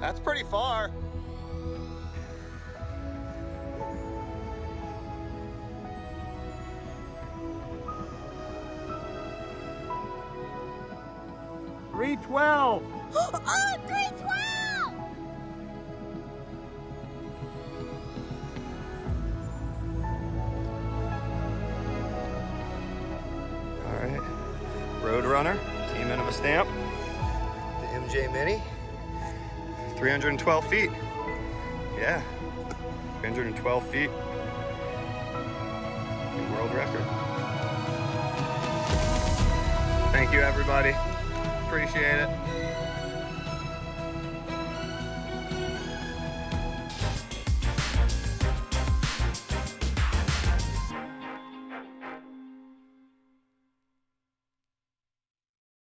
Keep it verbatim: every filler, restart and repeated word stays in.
That's pretty far. three twelve. Oh, three twelve! All right, Roadrunner, team Innova stamp. The M J Mini, three hundred twelve feet. Yeah, three hundred twelve feet. New world record. Thank you, everybody. Appreciate it.